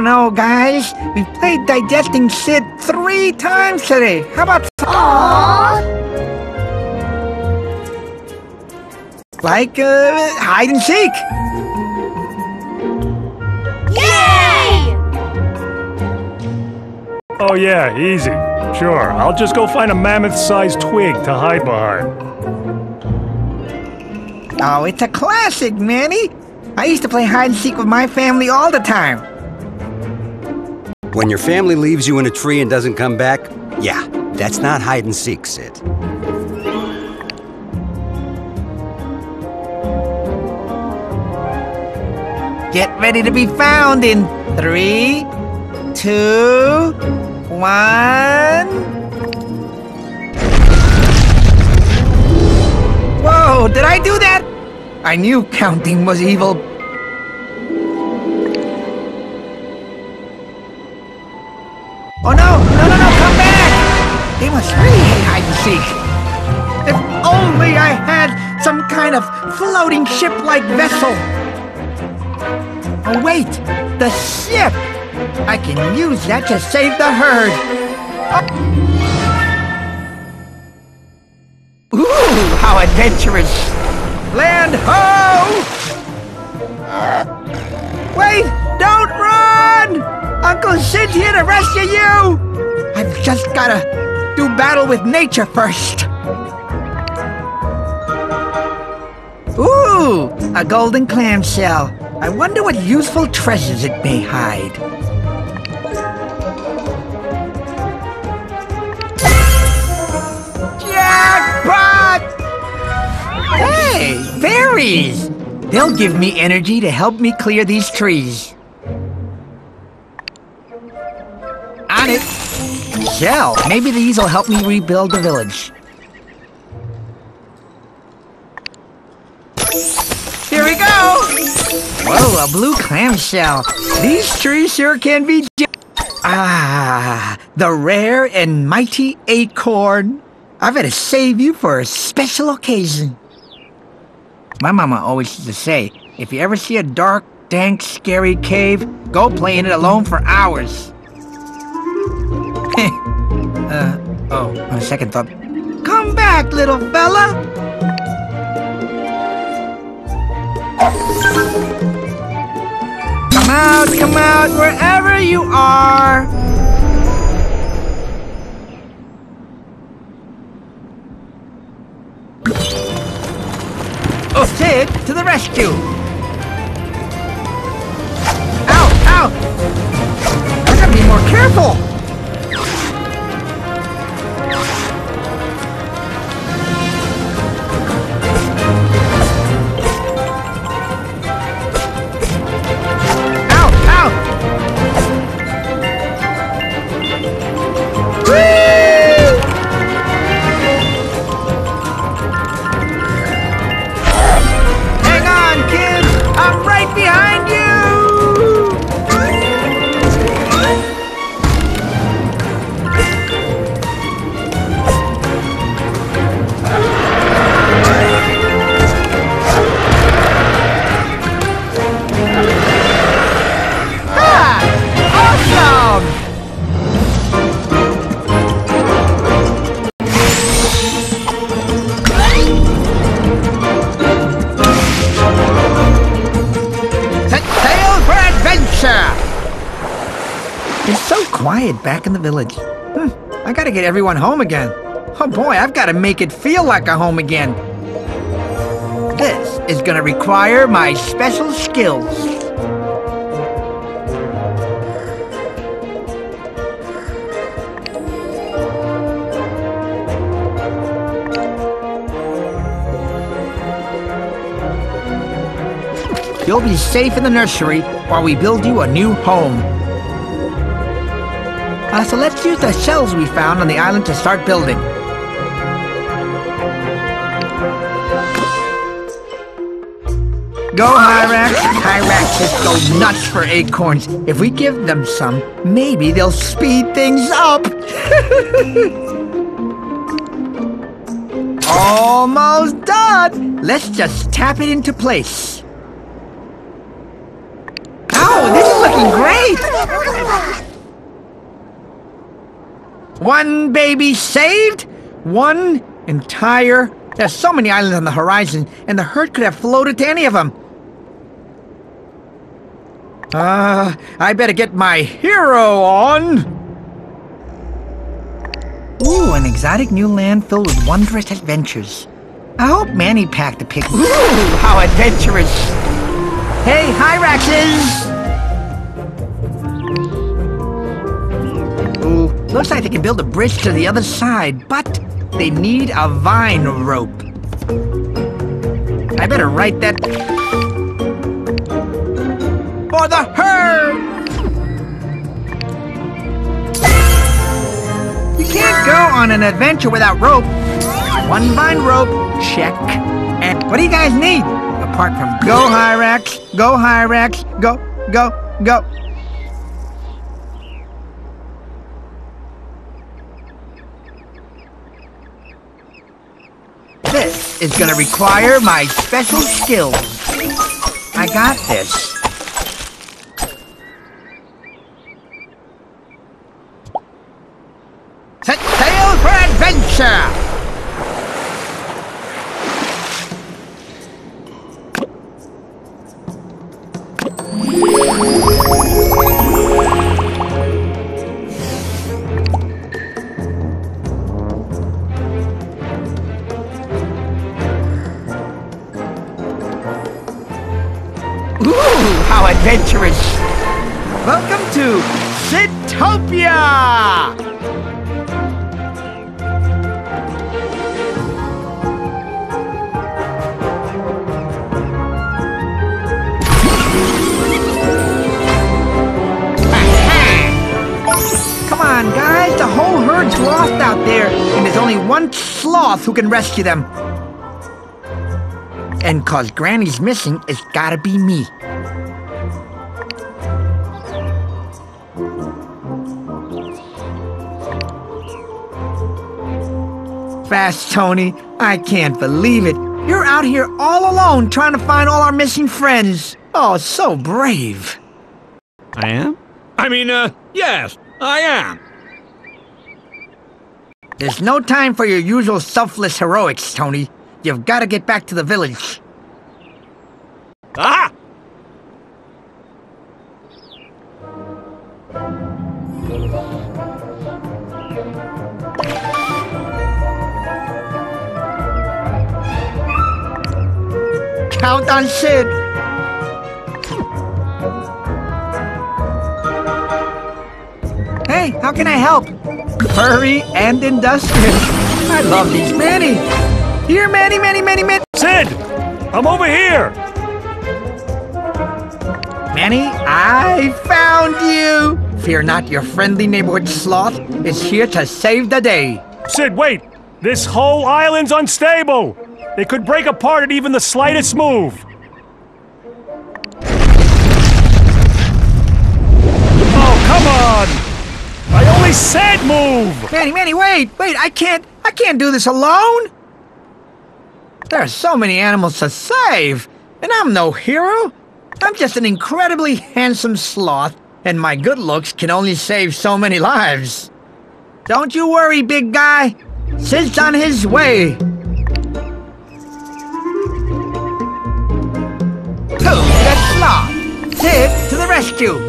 don't know, guys. We played Digesting Sid 3 times today. How about... Aww. Like, hide and seek. Yay! Oh yeah, easy. Sure, I'll just go find a mammoth-sized twig to hide behind. Oh, it's a classic, Manny. I used to play hide-and-seek with my family all the time. When your family leaves you in a tree and doesn't come back, yeah, that's not hide-and-seek, Sid. Get ready to be found in 3, 2, 1... Whoa, did I do that? I knew counting was evil. Oh no, come back! They must really hate hide and seek. If only I had some kind of floating ship-like vessel. Oh wait, the ship! I can use that to save the herd. Oh. Ooh, how adventurous! Land ho! Wait! Don't run! Uncle Sid's here to rescue you! I've just gotta do battle with nature first. Ooh! A golden clamshell. I wonder what useful treasures it may hide. Jackpot! Hey, berries! They'll give me energy to help me clear these trees. On it! Shell, maybe these will help me rebuild the village. Here we go! Whoa, a blue clamshell. These trees sure can be the rare and mighty acorn. I better save you for a special occasion. My mama always used to say, if you ever see a dark, dank, scary cave, go play in it alone for hours. On second thought. Come back, little fella! Come out, wherever you are! Sid, to the rescue! Ow! I gotta be more careful! Ow! Whee! Behind you! Awesome! It's so quiet back in the village. I gotta get everyone home again. Oh boy, I've gotta make it feel like a home again. This is gonna require my special skills. You'll be safe in the nursery while we build you a new home. So let's use the shells we found on the island to start building. Go, Hyrax! Hyraxes go nuts for acorns. If we give them some, maybe they'll speed things up. Almost done! Let's just tap it into place. Ow, this is looking doing great! One baby saved? One entire... There's so many islands on the horizon, and the herd could have floated to any of them. I better get my hero on! Ooh, an exotic new land filled with wondrous adventures. I hope Manny packed a picnic. Ooh, how adventurous! Hey, Hyraxes! Ooh, looks like they can build a bridge to the other side, but they need a vine rope. I better write that... For the herd! Can't go on an adventure without rope. One vine rope, check. And what do you guys need? Apart from go Hyrax, go Hyrax, go, go. This is gonna require my special skills. I got this. Set sail for adventure! Ooh, how adventurous! Welcome to Syntopia! Guys, the whole herd's lost out there, and there's only one sloth who can rescue them. And cause Granny's missing, it's gotta be me. Fast Tony, I can't believe it. You're out here all alone trying to find all our missing friends. Oh, so brave. I am? I mean, yes, I am. There's no time for your usual selfless heroics, Tony. You've got to get back to the village. Ah! Count on Sid. Hey, how can I help? Furry and industrious. I love these Manny. Here, Manny, Manny, Manny, Manny. Sid, I'm over here. Manny, I found you. Fear not, your friendly neighborhood sloth is here to save the day. Sid, wait. This whole island's unstable. They could break apart at even the slightest move. Oh, come on. I only said move! Manny, Manny, wait, I can't do this alone! There are so many animals to save, and I'm no hero. I'm just an incredibly handsome sloth, and my good looks can only save so many lives. Don't you worry, big guy. Sid's on his way. To the sloth! Sid to the rescue!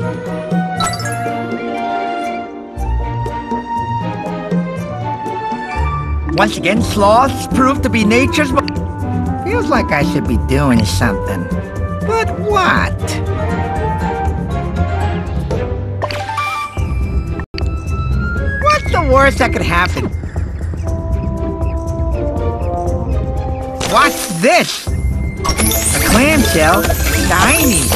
Once again, sloths prove to be nature's... Feels like I should be doing something. But what? What's the worst that could happen? Watch this! A clamshell, shiny!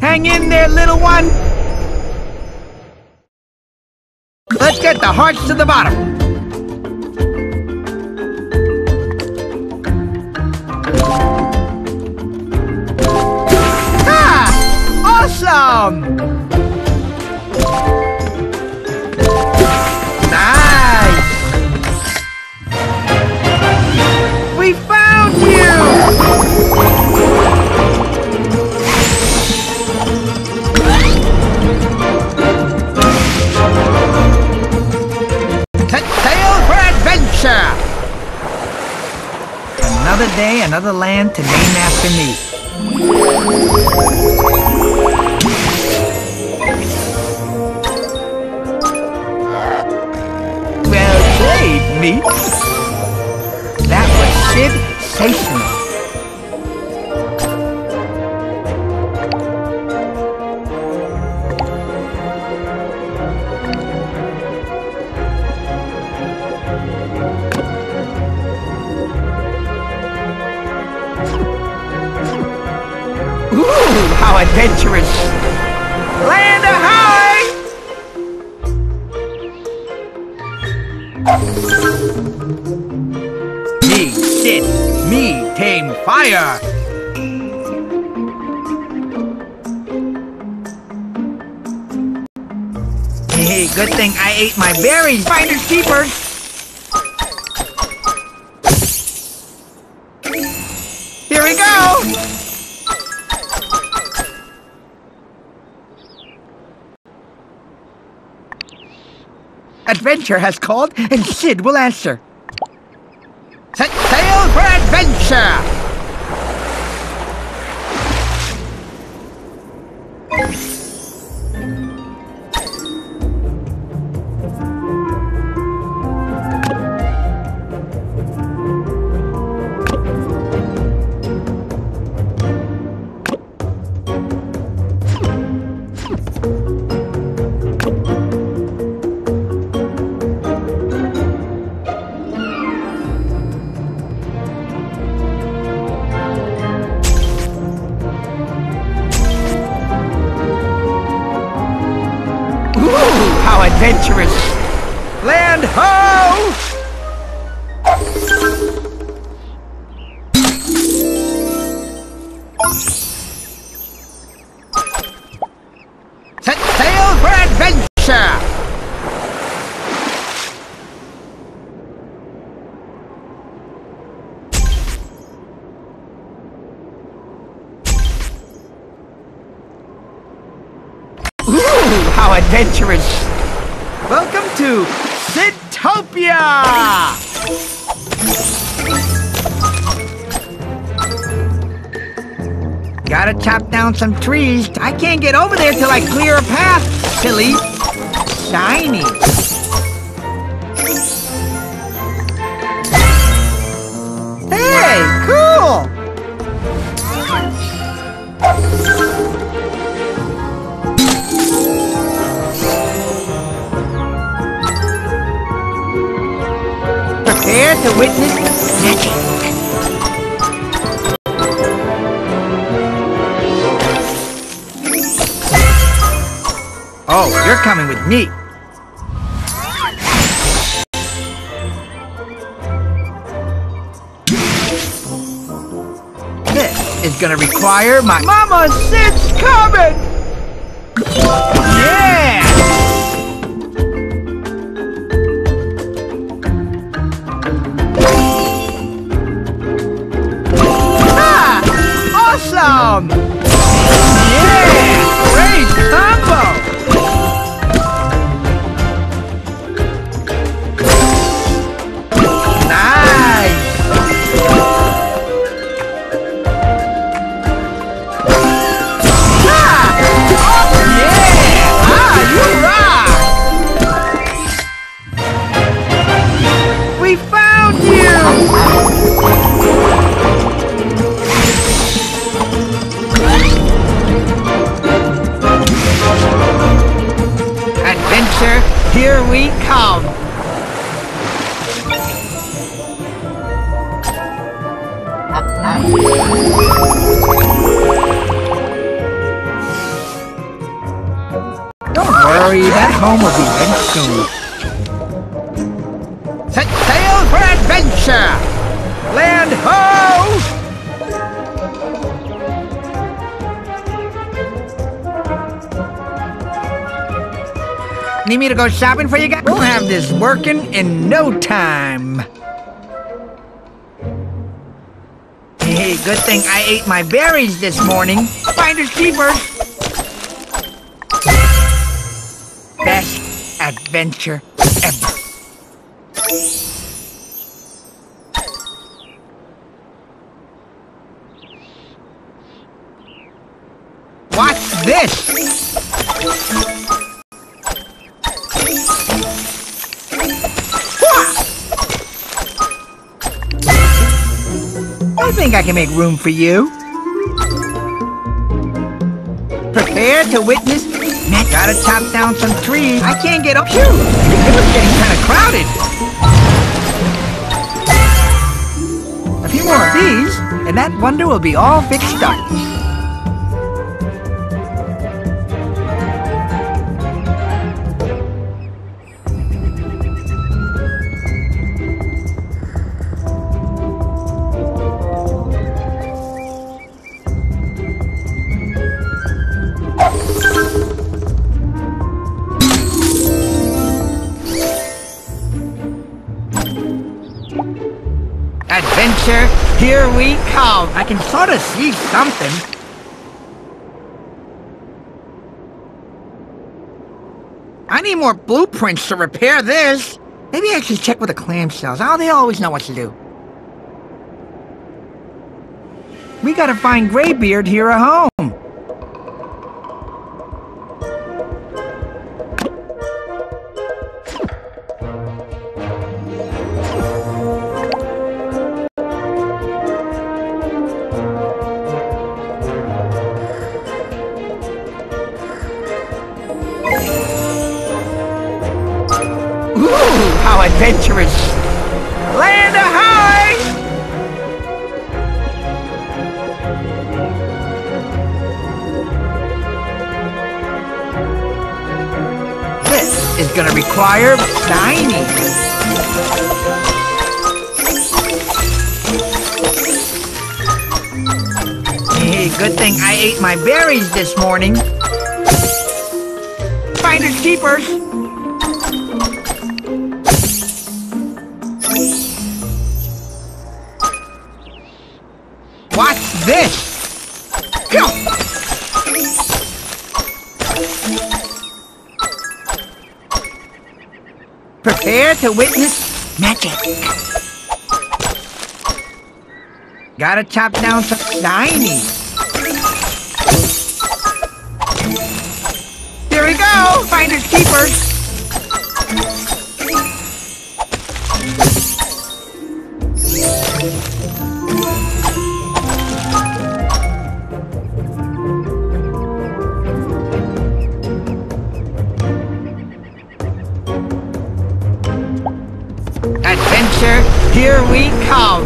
Hang in there, little one! Let's get the hearts to the bottom. Ha! Awesome! Nice! We found you! day, another land to name after me. Well played, meat. That was Sid-sational. How adventurous! Land ahoy! Me, Sid, me, tame fire! Hey, good thing I ate my berries, finders keepers! Here we go! Adventure has called, and Sid will answer. Set sail for adventure! Adventurous! Land ho! Set sail for adventure! Ooh, how adventurous! Welcome to Syntopia! Gotta chop down some trees. I can't get over there till I clear a path, silly. Shiny. Hey, cool! Prepare to witness magic. Oh, you're coming with me. This is gonna require my Mama Sid's coming! Yeah! Awesome! Yeah! Great combo! Nice! Ah! Oh yeah! Ah, you rock! We found you! Here we come! Don't worry, that home will be ready soon. Set sail for adventure! Land ho! Need me to go shopping for you guys? We'll have this working in no time. Hey, good thing I ate my berries this morning. Finders keepers. Best adventure ever. this? I think I can make room for you. Prepare to witness. Gotta chop down some trees. I can't get up. Phew! It was getting kind of crowded. A few more of these, and that wonder will be all fixed up. Here we come. I can sort of see something. I need more blueprints to repair this. Maybe I should check with the clamshells. Oh, they always know what to do. We gotta find Greybeard here at home. Adventurous land ahoy! This is gonna require dining. Hey, good thing I ate my berries this morning. Finders keepers! This! Go! Prepare to witness magic. Gotta chop down some shinies. There we go! Finders keepers! Here we come!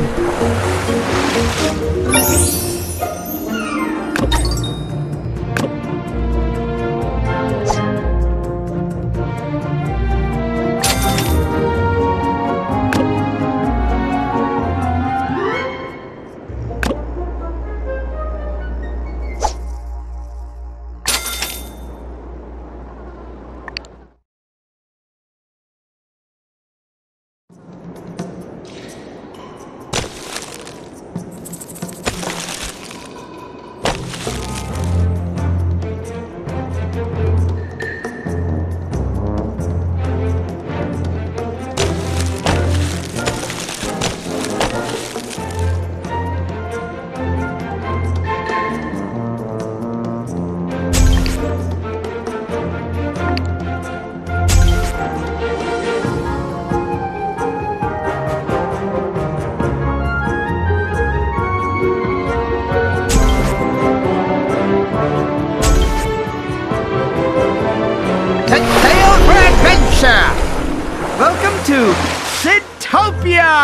Welcome to Syntopia!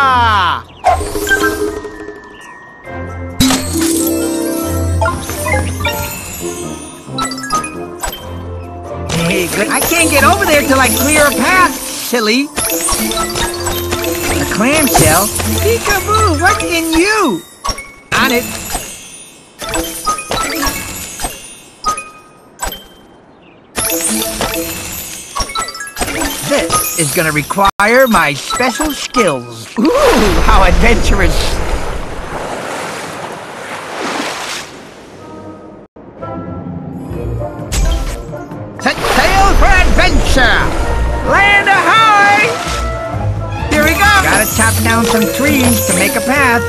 Hey, good. I can't get over there till I clear a path, silly. A clamshell? Peekaboo, what's in you? On it. This is gonna require my special skills. Ooh, how adventurous! Set sail for adventure! Land ahoy! Here we go! Gotta chop down some trees to make a path.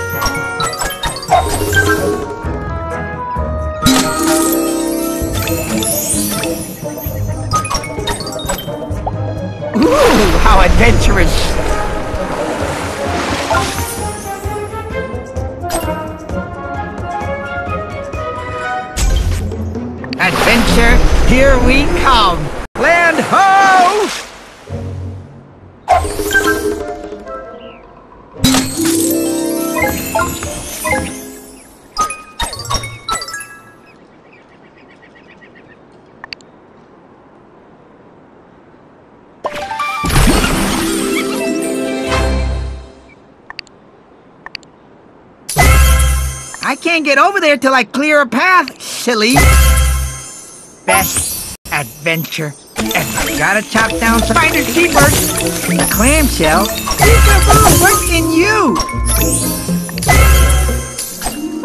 Ooh, how adventurous! Adventure, here we come! Land ho! I can't get over there till I clear a path, silly! Best adventure ever. Gotta chop down spider seabirds and a clamshell. These are all worse than you!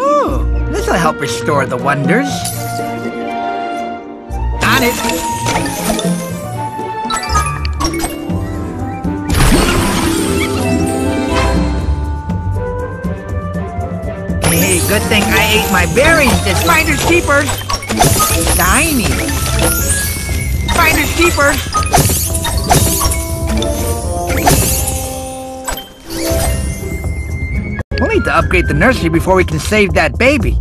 Ooh, this'll help restore the wonders. Got it. Hey, good thing I ate my berries, the spider seabirds. Tiny spider keeper. We'll need to upgrade the nursery before we can save that baby.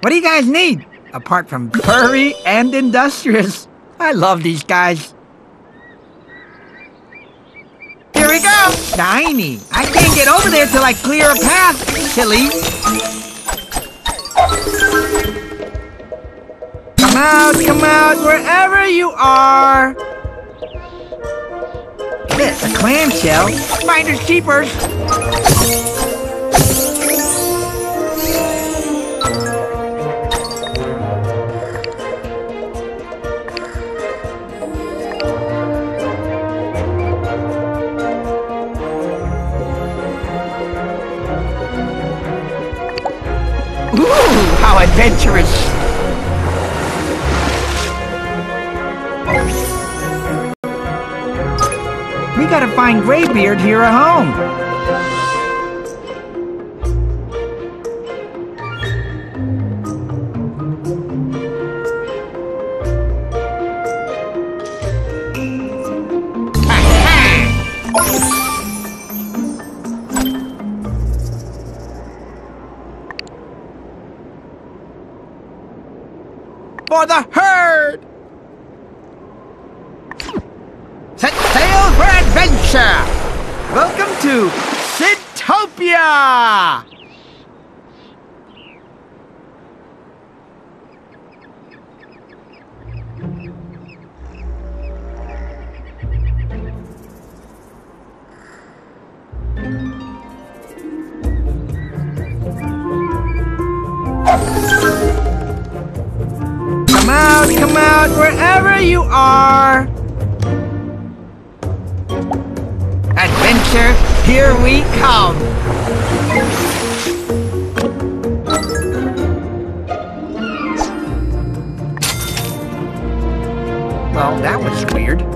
What do you guys need? Apart from furry and industrious. I love these guys. Here we go! Shiny! I can't get over there till I clear a path, silly! Come out, wherever you are! This, a clamshell, spiders, cheepers! Adventurous! We gotta find Greybeard here at home! For the herd! Set sail for adventure! Welcome to Syntopia! Come out, wherever you are! Adventure, here we come! Well, that was weird.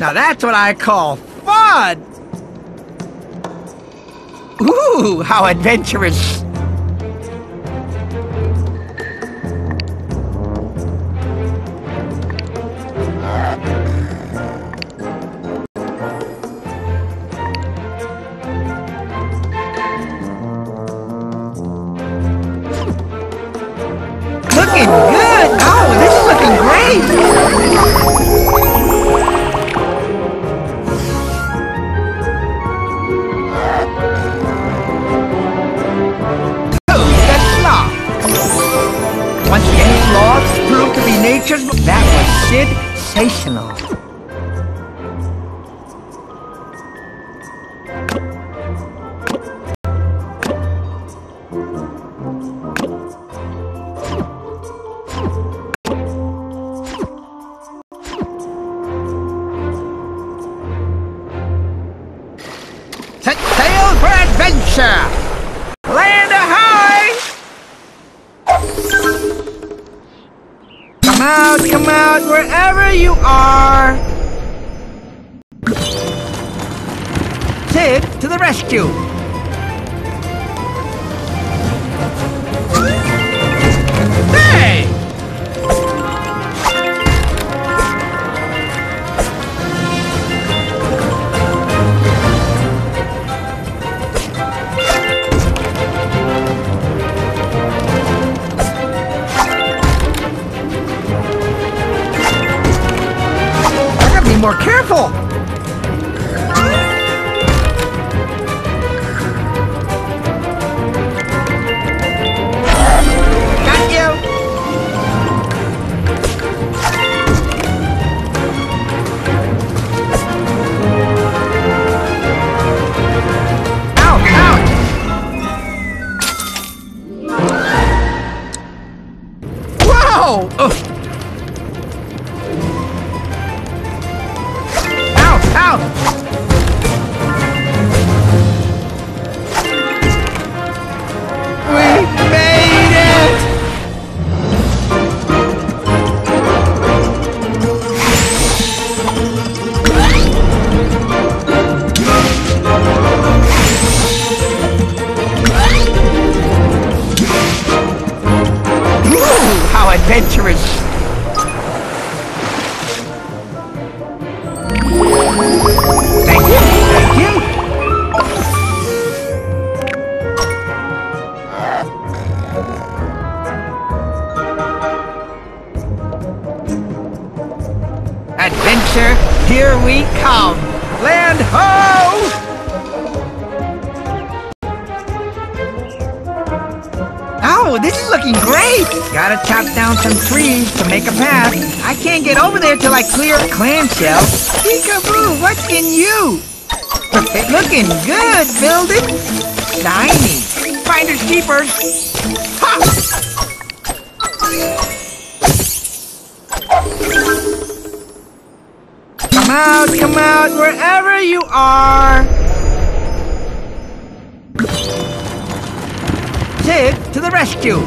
Now that's what I call fun! Ooh, how adventurous! Looking good! Oh, this is looking great! Who's that sloth? Once again, sloths proved to be nature's... That was Sid-sational. Land ahoy! Come out, wherever you are! Sid, to the rescue! Hey! More careful! Got you! Out! Out! Whoa! Ugh. Out! We made it! Ooh, how adventurous! Adventure, here we come! Land ho! Oh, this is looking great! Gotta chop down some trees to make a path. I can't get over there till I clear a clamshell. Peekaboo, what's in you? Looking good, building! Shiny! Finders keepers! Ha! Come out, wherever you are! Sid, to the rescue!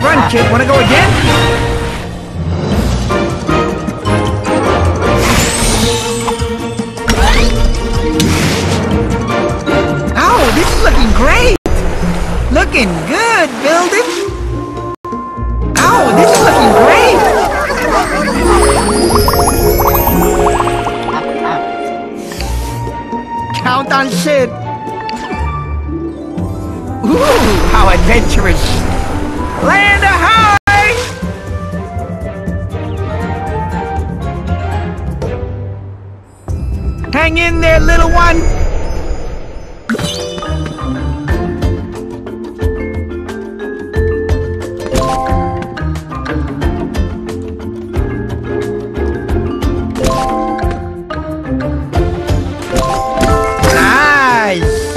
Run, kid. Wanna go again? Ow, this is looking great! Looking good, building. Oh, this is looking great. Count on Sid. Ooh, how adventurous. Land ahoy! Hang in there, little one! Nice!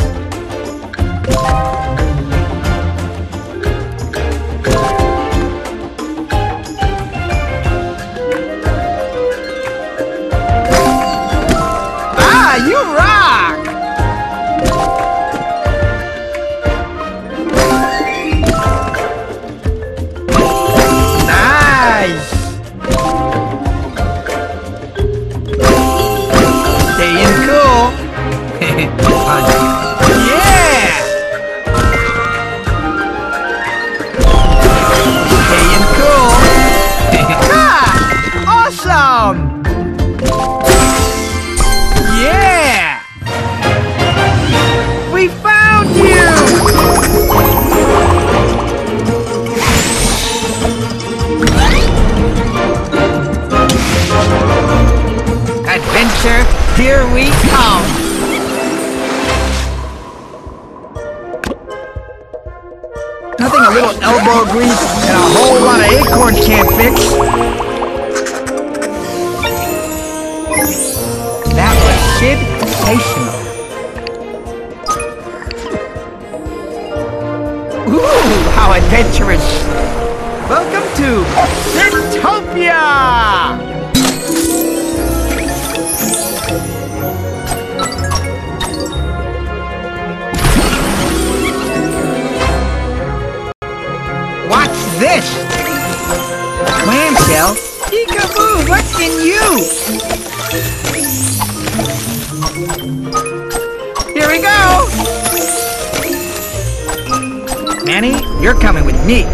Here we come! Nothing a little elbow grease and a whole lot of acorns can't fix. That was Sid sensational. Ooh, how adventurous! Welcome to Syntopia! This clamshell, peekaboo, what's in you? Here we go. Manny, you're coming with me.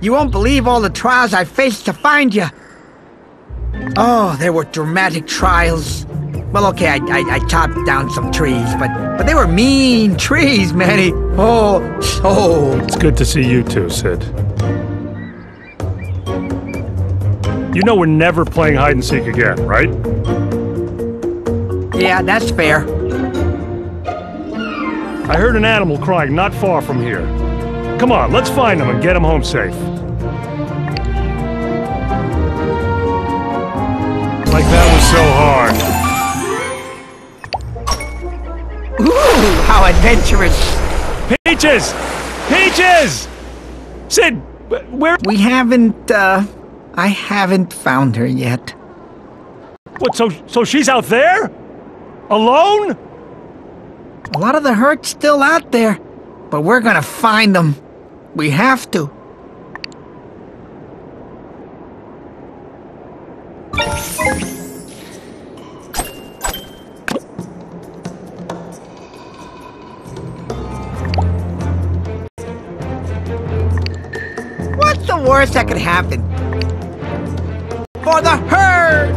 You won't believe all the trials I faced to find you. Oh, there were dramatic trials. Well, okay, I chopped down some trees, but they were mean trees, Manny. Oh, so. It's good to see you too, Sid. You know we're never playing hide and seek again, right? Yeah, that's fair. I heard an animal crying not far from here. Come on, let's find him and get him home safe. Like that was so hard. Ooh, how adventurous! Peaches! Peaches! Sid, where— We haven't, I haven't found her yet. What, so she's out there? Alone? A lot of the hurt's still out there, but we're gonna find them. We have to. Worst that could happen. For the herd!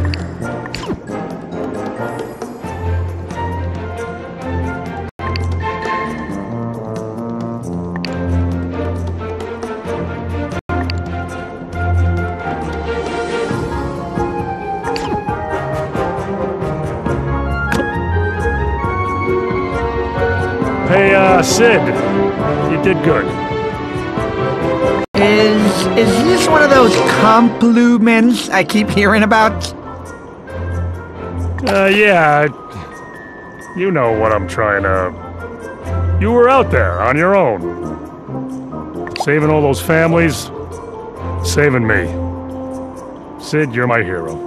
Hey, Sid, you did good. Is this one of those compliments I keep hearing about? Yeah. You know what I'm trying to... You were out there on your own. Saving all those families. Saving me. Sid, you're my hero.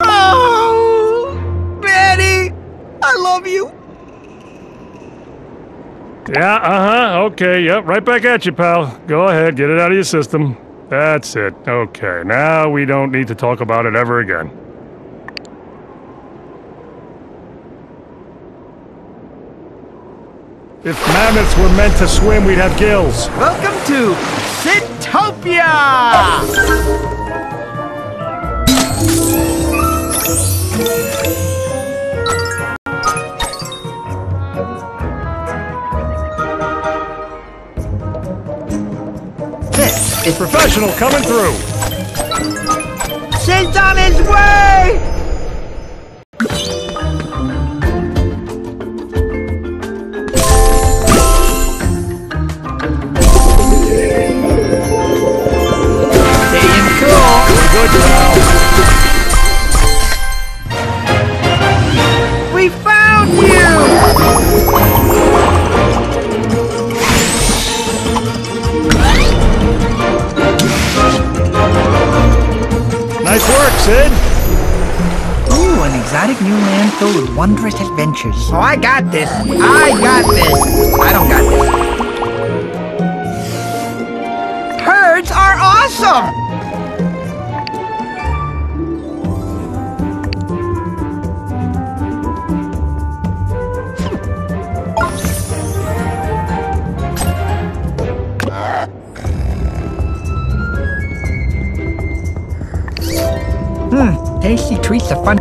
Oh! Manny! I love you! Yeah, okay, yep, right back at you, pal. Go ahead, get it out of your system. That's it, okay. Now we don't need to talk about it ever again. If mammoths were meant to swim, we'd have gills. Welcome to Syntopia! A professional coming through! Sid's on his way! Staying cool! We're good now! We found you! Nice work, Sid! Ooh, an exotic new land filled with wondrous adventures. Oh, I got this! I got this! I don't got this. Herds are awesome! Tasty treats are fun.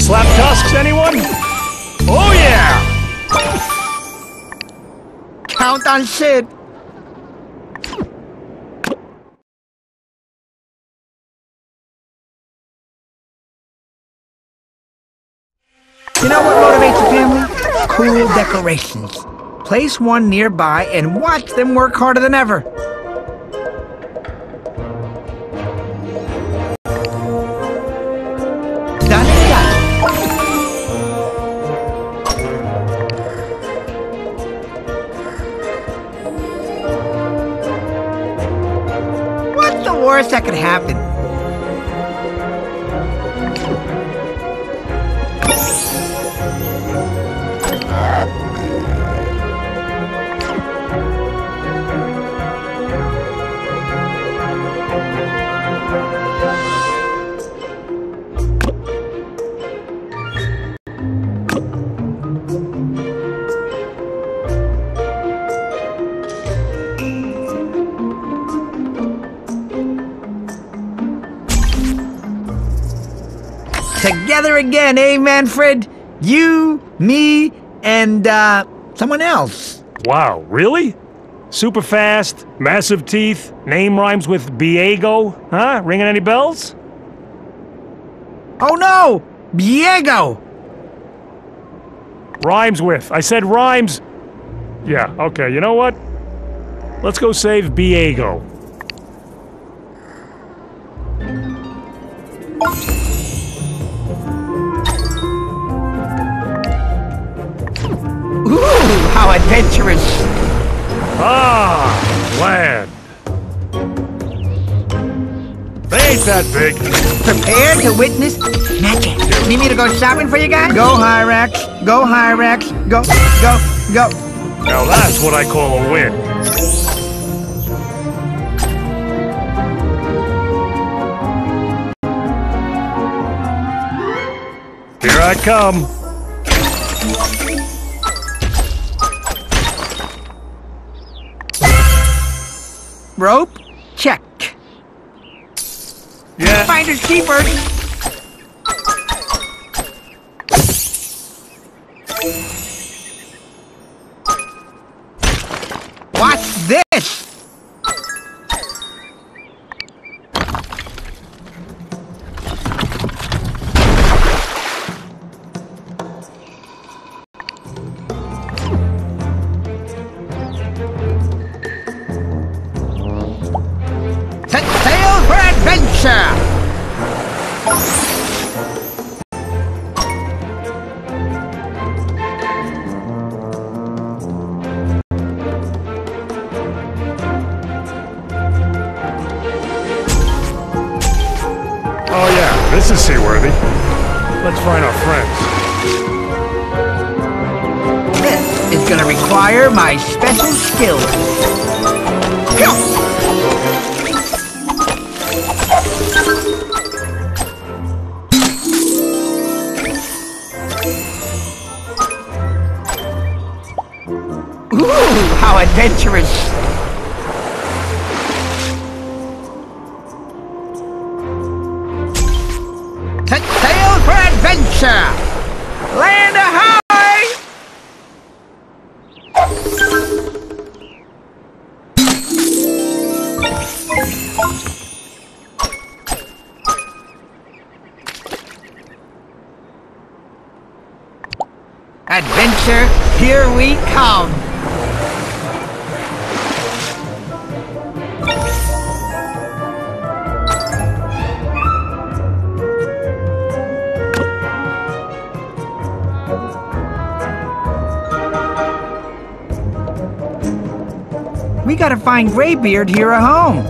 Slap tusks, anyone? Oh yeah! Count on Sid. You know what motivates a family? Cool decorations. Place one nearby and watch them work harder than ever. Done and done. What's the worst that could happen? Together again, eh, Manfred? You, me, and, someone else. Wow, really? Super fast, massive teeth, name rhymes with Diego. Huh? Ringing any bells? Oh no! Diego! Rhymes with. I said rhymes. Yeah, okay, you know what? Let's go save Diego. Ooh, how adventurous! Ah, land. They ain't that big. Prepare to witness magic. Need me to go shopping for you guys? Go Hyrax, go Hyrax, go. Now that's what I call a win. Here I come. Rope? Check. Yeah. Finders keepers. What's this? This is seaworthy. Let's find our friends. This is gonna require my special skill. Ooh, how adventurous! Land ahoy! Adventure, here we come! We gotta find Greybeard here at home.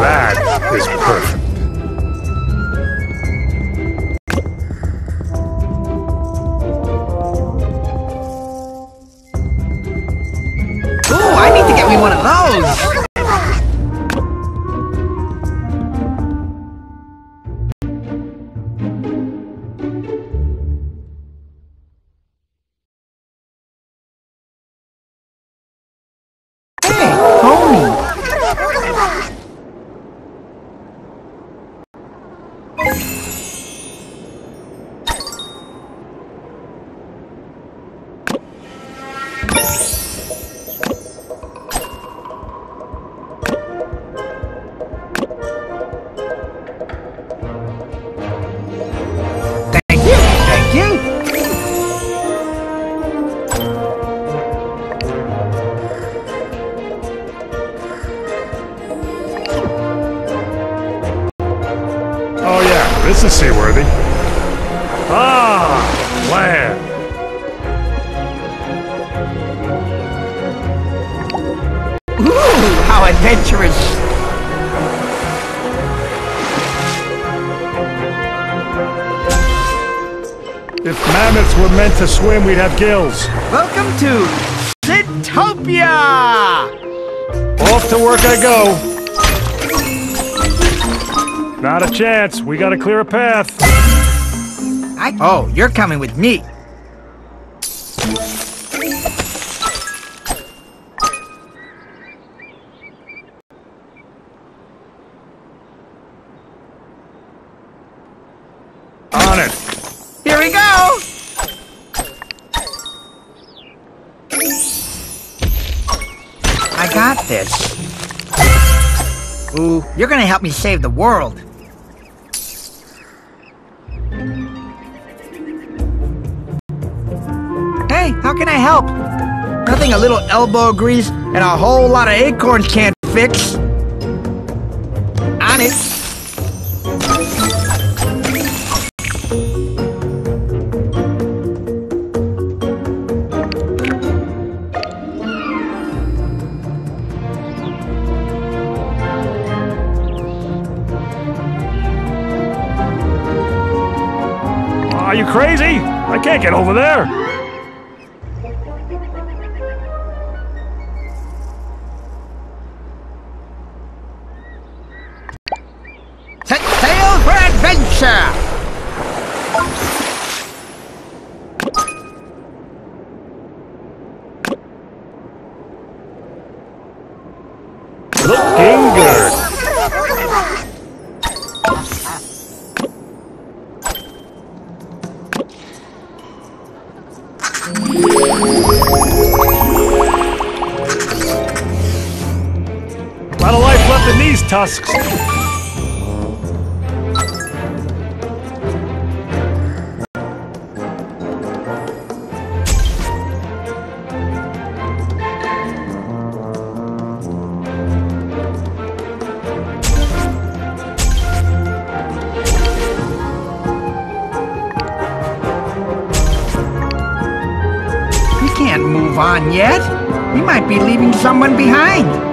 That is perfect. Ooh, I need to get me one of those. seaworthy. Ah, land. Ooh, how adventurous! If mammoths were meant to swim, we'd have gills. Welcome to Syntopia! Off to work I go. Not a chance. We gotta clear a path. Oh, you're coming with me. Ooh, you're gonna help me save the world. Hey, how can I help? Nothing a little elbow grease and a whole lot of acorns can't fix. On it. Are you crazy? I can't get over there. Set sail for adventure! Looking good. Tusks. We can't move on yet. We might be leaving someone behind.